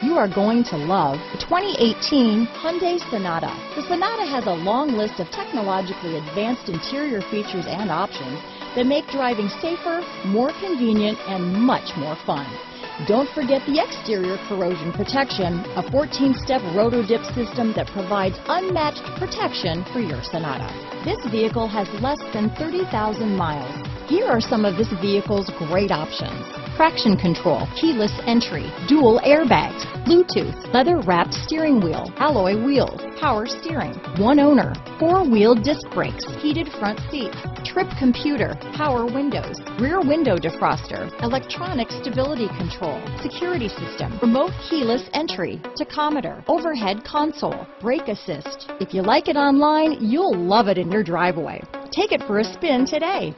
You are going to love the 2018 Hyundai Sonata. The Sonata has a long list of technologically advanced interior features and options that make driving safer, more convenient, and much more fun. Don't forget the exterior corrosion protection, a 14-step Rotodip system that provides unmatched protection for your Sonata. This vehicle has less than 30,000 miles. Here are some of this vehicle's great options: traction control, keyless entry, dual airbags, Bluetooth, leather-wrapped steering wheel, alloy wheels, power steering, one owner, four-wheel disc brakes, heated front seats, trip computer, power windows, rear window defroster, electronic stability control, security system, remote keyless entry, tachometer, overhead console, brake assist. If you like it online, you'll love it in your driveway. Take it for a spin today.